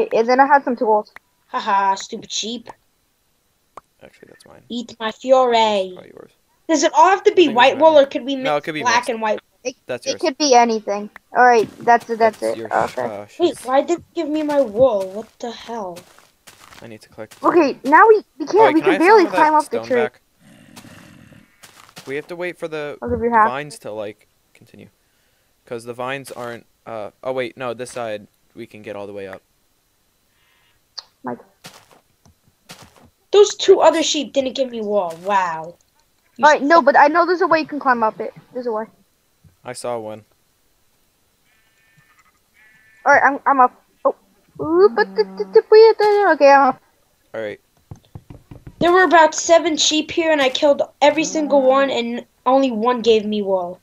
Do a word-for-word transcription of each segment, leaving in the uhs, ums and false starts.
Wait, and then I had some tools. Haha, stupid sheep. Actually, that's mine. Eat my fiore. Oh, yours. Does it all have to be white wool, or could we mix no, it could be black mixed. and white? It, that's yours. It could be anything. All right, that's it. That's, that's it. Your, okay. Uh, Wait, why did you give me my wool? What the hell? I need to collect. Okay, now we we can't. Oh, wait, we can, can barely climb up the tree. Back? We have to wait for the vines to like continue, because the vines aren't. Uh, oh wait, no, this side we can get all the way up. Mike. Those two other sheep didn't give me wool. Wow. You all right, no, but I know there's a way you can climb up it. There's a way. I saw one. All right, I'm I'm up. Oh, okay, I'm up. All right. There were about seven sheep here, and I killed every single one, and only one gave me wool.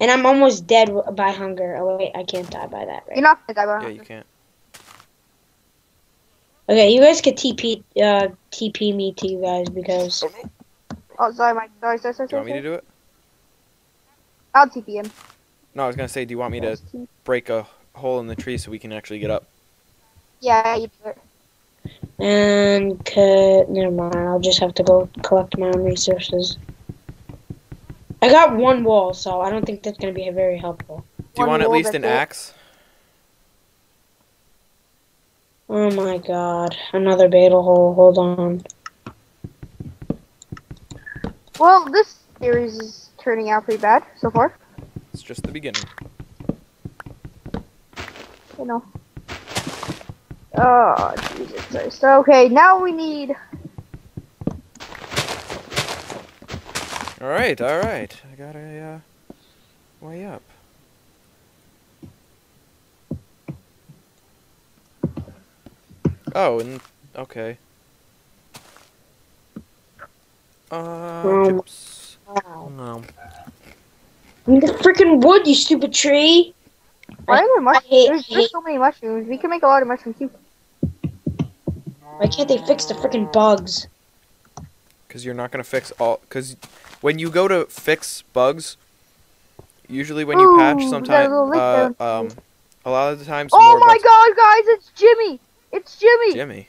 And I'm almost dead by hunger. Oh wait, I can't die by that, right? You're not gonna die by yeah, hunger. Yeah, you can't. Okay, you guys could T P uh, T P me to you guys because. Oh, sorry, Mike. Sorry, sorry, sorry. Do you want me to do it? I'll T P him. No, I was gonna say, do you want me to break a hole in the tree so we can actually get up? Yeah, you do it. And could, never mind. I'll just have to go collect my own resources. I got one wall, so I don't think that's gonna be very helpful. Do you one want at least an it. axe? Oh my god! Another beta hole. Hold on. Well, this series is turning out pretty bad so far. It's just the beginning. You know. Oh, Jesus Christ. Okay, now we need... Alright, alright. I got a, uh, way up. Oh, and... Okay. Uh, chips. Wow. No. I need the freaking wood, you stupid tree! Why are there mushrooms? Hate, there's, there's so many mushrooms. We can make a lot of mushrooms, too. Why can't they fix the freaking bugs? Because you're not going to fix all... Because when you go to fix bugs, usually when you Ooh, patch, sometimes... Uh, um, a lot of the times... Oh my bugs. god, guys, it's Jimmy! It's Jimmy! Jimmy.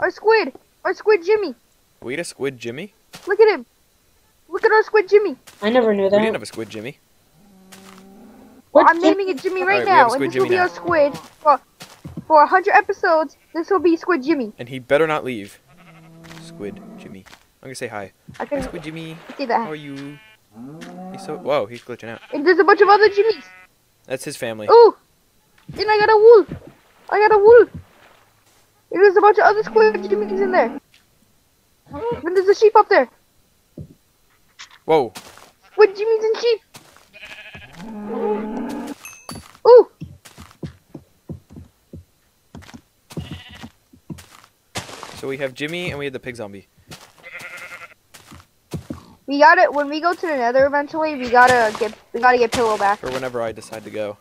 Our squid! Our squid Jimmy! We had a squid Jimmy? Look at him! Look at our squid Jimmy! I never knew that. We didn't have a squid Jimmy. Well, I'm naming it Jimmy right, right now, and this Jimmy will be now. our squid. Well, for one hundred episodes, this will be Squid Jimmy. And he better not leave. Squid Jimmy. I'm gonna say hi. I hi Squid Jimmy. See that. How are you? He's so... Whoa, he's glitching out. And there's a bunch of other Jimmys. That's his family. Oh! And I got a wolf. I got a wolf. And there's a bunch of other Squid Jimmys in there. And there's a sheep up there. Whoa. Squid Jimmys and sheep. Ooh! So we have Jimmy and we have the pig zombie. We got it. When we go to the Nether eventually, we gotta get we gotta get Pillow back. Or whenever I decide to go.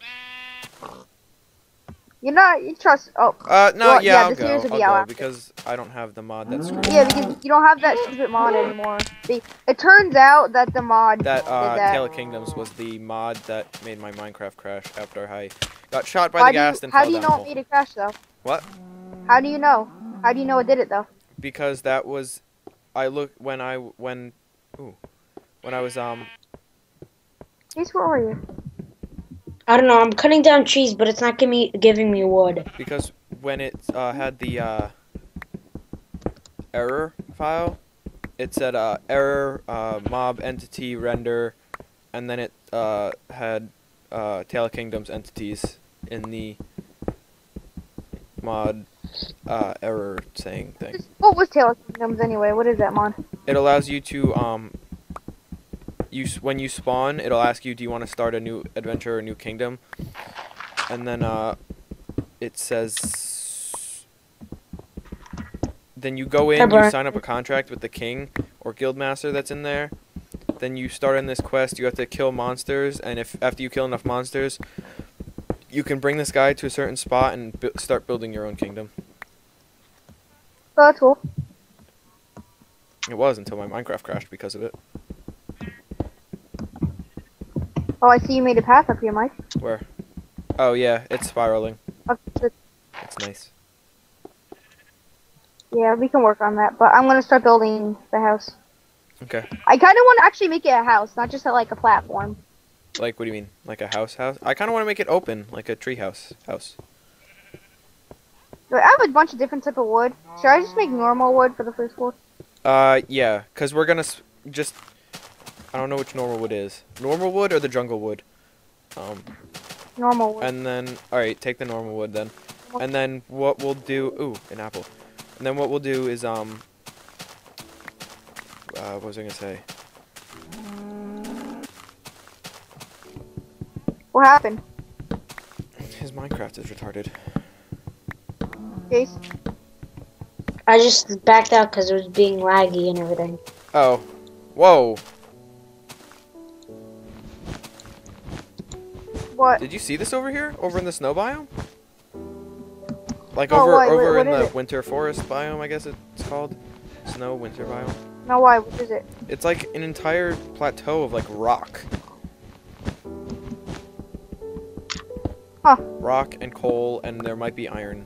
You're not. You trust. Oh. Uh no. Well, yeah, yeah. I'll this go. Year's will be I'll out go because I don't have the mod that screws. Yeah, because you don't have that stupid mod anymore. It turns out that the mod that uh, that. Tale of Kingdoms was the mod that made my Minecraft crash after I got shot by how the gas and fell down. How do you know it made it crash though? What? How do you know? How do you know it did it though? Because that was, I look when I when, ooh, when I was um. Chase, where are you? I don't know, I'm cutting down trees, but it's not give me, giving me wood. Because when it uh, had the uh, error file, it said uh, error, uh, mob, entity, render, and then it uh, had uh, Tale of Kingdoms entities in the mod uh, error saying thing. What was Tale of Kingdoms anyway? What is that mod? It allows you to... Um, You, when you spawn, it'll ask you, do you want to start a new adventure or a new kingdom? And then uh, it says... Then you go in, you sign up a contract with the king or guildmaster that's in there. Then you start on this quest, you have to kill monsters, and if after you kill enough monsters, you can bring this guy to a certain spot and bu start building your own kingdom. Oh, that's cool. It was until my Minecraft crashed because of it. Oh, I see you made a path up here, Mike. Where? Oh, yeah, it's spiraling. Up to... That's nice. Yeah, we can work on that, but I'm gonna start building the house. Okay. I kind of want to actually make it a house, not just a, like a platform. Like, what do you mean? Like a house house? I kind of want to make it open, like a tree house house. I have a bunch of different type of wood. Should I just make normal wood for the first floor? Uh, yeah, because we're gonna s just... I don't know which normal wood is. Normal wood or the jungle wood? Um... Normal wood. And then... Alright, take the normal wood then. And then what we'll do... Ooh, an apple. And then what we'll do is, um... Uh, what was I gonna say? What happened? His Minecraft is retarded. Jace? I just backed out because it was being laggy and everything. Oh. Whoa. What? Did you see this over here? Over in the snow biome? Like oh, over why? over what, what in the it? winter forest biome, I guess it's called. Snow winter biome. No, why? What is it? It's like an entire plateau of like rock. Huh. Rock and coal, and there might be iron.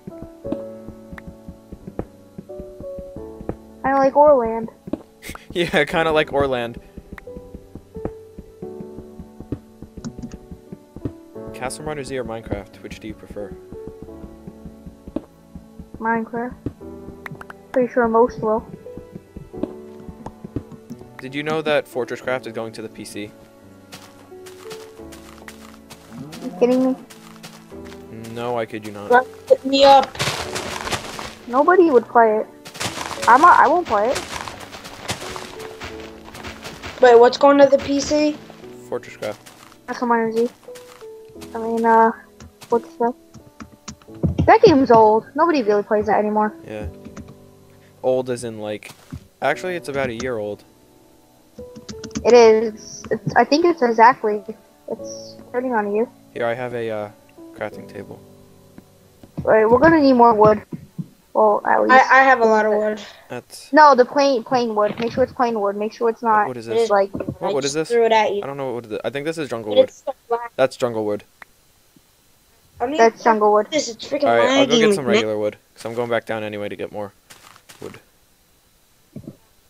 Kind of like Orland. Yeah, kind of like Orland. Castle Miner Z or Minecraft, which do you prefer? Minecraft. Pretty sure most will. Did you know that FortressCraft is going to the P C? Are you kidding me? No, I kid you not. Let's hit me up. Nobody would play it. I'm not, I won't play it. Wait, what's going to the P C? FortressCraft. That's some energy. I mean, uh, what's that? That game's old. Nobody really plays that anymore. Yeah. Old as in like, actually it's about a year old. It is. It's, I think it's exactly. It's turning on you. Here, I have a uh, crafting table. Wait, we're gonna need more wood. Well, at least. I, I have a lot of wood. That's... No, the plain plain wood. Make sure it's plain wood. Make sure it's not. What is this? Like, what wood is this? Threw it at you. I don't know what it is. I think this is jungle wood. So That's jungle wood. I mean, That's jungle wood. This is freaking All right, I'll go get some regular wood. Cause I'm going back down anyway to get more wood.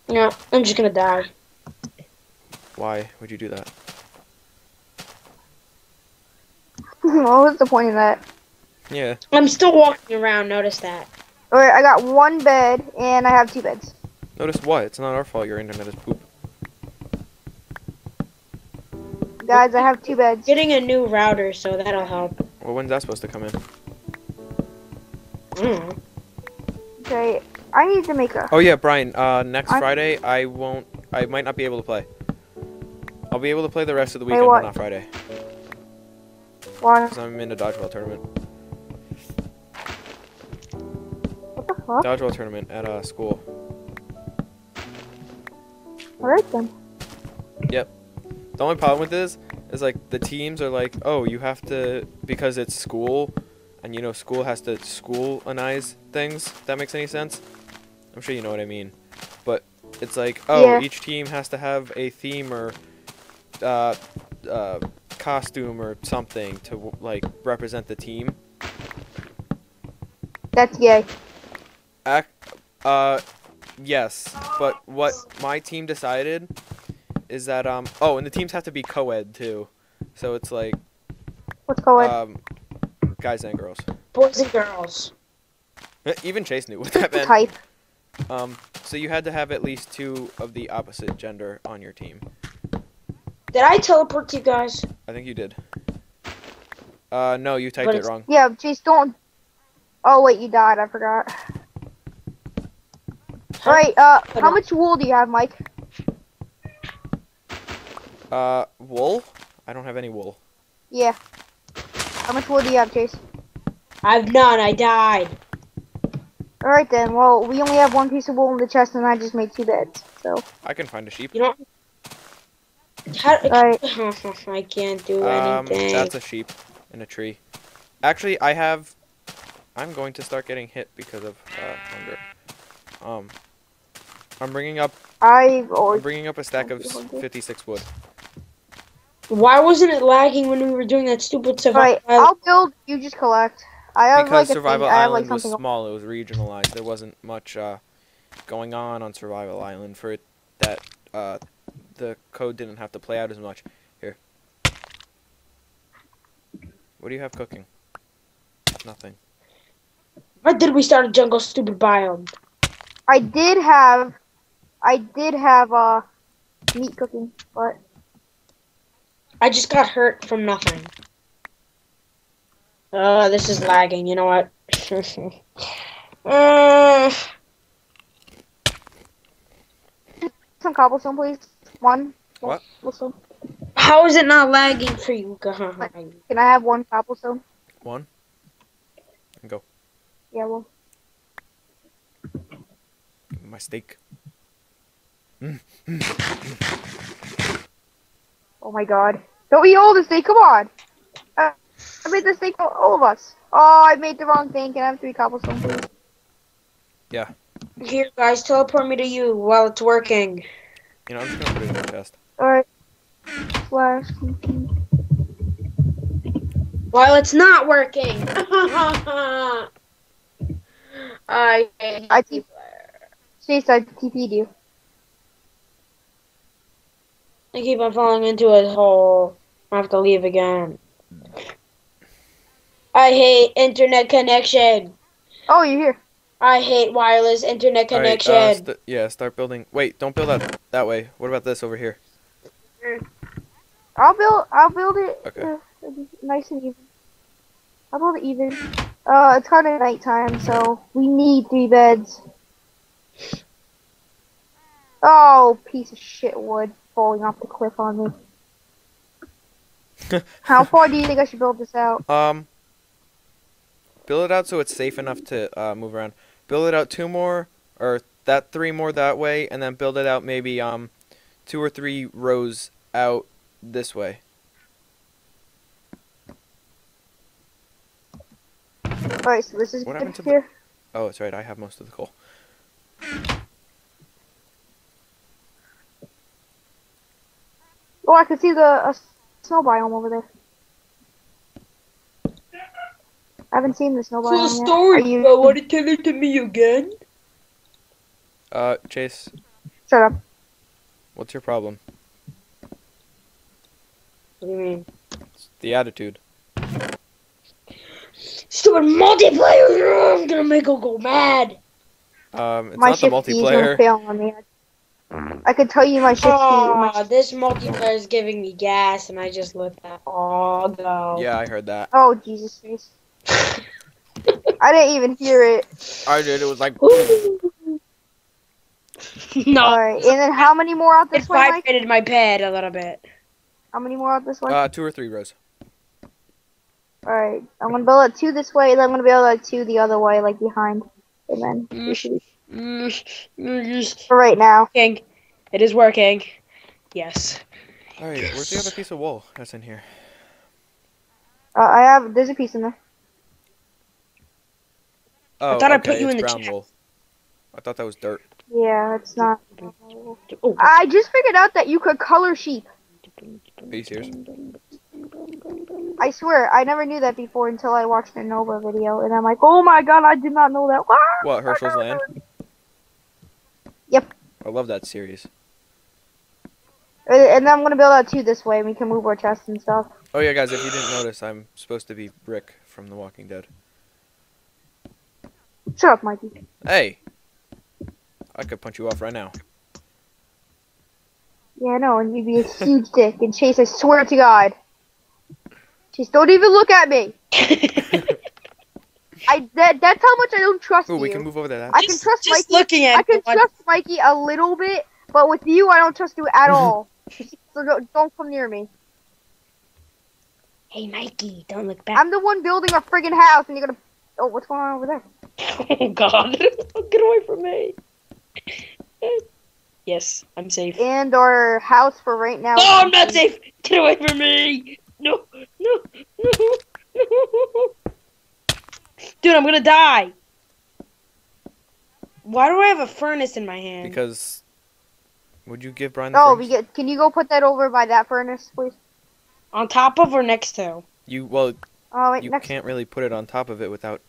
No, I'm just gonna die. Why would you do that? What was the point of that? Yeah. I'm still walking around, notice that. Alright, I got one bed, and I have two beds. Notice what? It's not our fault your internet is poop. Guys, I have two beds. Getting a new router, so that'll help. Well, when's that supposed to come in? Mm. Okay, I need to make a... Oh yeah, Brian, uh, next I'm... Friday, I won't... I might not be able to play. I'll be able to play the rest of the weekend, but not Friday. Why? Because I'm in a dodgeball tournament. What the fuck? Dodgeball tournament at uh, school. Alright then. Yep. The only problem with this is like the teams are like, oh, you have to, because it's school, and you know school has to school-anize things. If that makes any sense? I'm sure you know what I mean. But it's like, oh, yeah. Each team has to have a theme or. Uh, uh, costume or something to like represent the team. That's gay. Ac uh, yes, but what my team decided is that um oh, and the teams have to be co-ed too, so it's like. What's co-ed? Um, guys and girls. Boys and girls. Even Chase knew what that meant. Type. Um, so you had to have at least two of the opposite gender on your team. Did I teleport to you guys? I think you did. Uh, no, you typed it wrong. Yeah, Chase, don't... Oh, wait, you died. I forgot. Alright, uh, how much wool do you have, Mike? Uh, wool? I don't have any wool. Yeah. How much wool do you have, Chase? I have none. I died. Alright then, well, we only have one piece of wool in the chest, and I just made two beds, so... I can find a sheep. You know... How, right. I can't do anything. Um, that's a sheep in a tree. Actually, I have... I'm going to start getting hit because of uh, hunger. Um, I'm bringing up... I I'm bringing up a stack of fifty-six wood. Why wasn't it lagging when we were doing that stupid stuff? Alright, I'll build, you just collect. I have because like Survival thing, Island like was small, it was regionalized. There wasn't much uh, going on on Survival Island for it that uh, the code didn't have to play out as much. Here. What do you have cooking? Nothing. Why did we start a jungle stupid biome? I did have, I did have uh, meat cooking, but I just got hurt from nothing. Uh, this is lagging, you know what? uh... Some cobblestone, please. One. What? Cobblestone. How is it not lagging for you guys? Can I have one cobblestone? One? Go. Yeah, well. My steak. Oh my god. Don't eat all the steak, come on! Uh, I made the steak for all of us. Oh, I made the wrong thing. Can I have three cobblestone, please? Yeah. Here, guys, teleport me to you while it's working. You know, I'm just gonna put it in the chest. Alright. Slash. While it's not working! I I T P. Chase, I T P'd you. I keep on falling into a hole. I have to leave again. I hate internet connection. Oh, you're here. I hate wireless internet connection. All right, uh, st yeah, start building. Wait, don't build that that way. What about this over here? I'll build. I'll build it. Okay. Uh, nice and even. I'll build it even. Uh, it's kind of nighttime, so we need three beds. Oh, piece of shit wood falling off the cliff on me. How far do you think I should build this out? Um, build it out so it's safe enough to uh, move around. Build it out two more, or that three more that way, and then build it out maybe um two or three rows out this way. Alright, so this is what happened to here. Oh, it's right. I have most of the coal. Oh, I can see the uh, snow biome over there. I haven't seen the snow biome. So story, you but want to tell it to me again? Uh, Chase. Shut up. What's your problem? What do you mean? It's the attitude. Stupid multiplayer! I'm gonna make him go mad! Um, it's my not the multiplayer. Fail on me. I could tell you my shift. Oh, my this multiplayer is giving me gas, and I just let that all go. Yeah, I heard that. Oh, Jesus Christ. I didn't even hear it. I did, it was like... No. Alright, and then how many more out this way? It vibrated my bed a little bit. How many more out this way? Uh, two or three rows. Alright, I'm gonna build it two this way, and then I'm gonna build it two the other way, like behind. And then we should... For right now. It is working. Yes. Alright, yes. Where's the other piece of wool that's in here? Uh, I have... There's a piece in there. Oh, I thought okay, I put you in the brown wool. I thought that was dirt. Yeah, it's not... Oh. I just figured out that you could color sheep. Are you serious? I swear, I never knew that before until I watched a Nova video, and I'm like, oh my god, I did not know that. Ah, what, Herschel's Land? Yep. I love that series. And then I'm gonna build out two this way, and we can move our chests and stuff. Oh yeah, guys, if you didn't notice, I'm supposed to be Rick from The Walking Dead. Shut up, Mikey. Hey! I could punch you off right now. Yeah, I know, and you'd be a huge dick, and Chase, I swear to God. Just don't even look at me. I that, that's how much I don't trust Ooh, you. We can move over there. I just, can trust just Mikey. Looking at I can one. trust Mikey a little bit, but with you, I don't trust you at all. So don't, don't come near me. Hey, Mikey, don't look back. I'm the one building a friggin' house, and you're gonna. Oh, what's going on over there? Oh God! Get away from me. Yes, I'm safe. And our house for right now. Oh, I'm not safe. Get away from me. No, no, no, no. Dude, I'm gonna die. Why do I have a furnace in my hand? Because, would you give Brian the oh, furnace? we get, can you go put that over by that furnace, please? On top of or next to? You, well, Oh, wait, you next... can't really put it on top of it without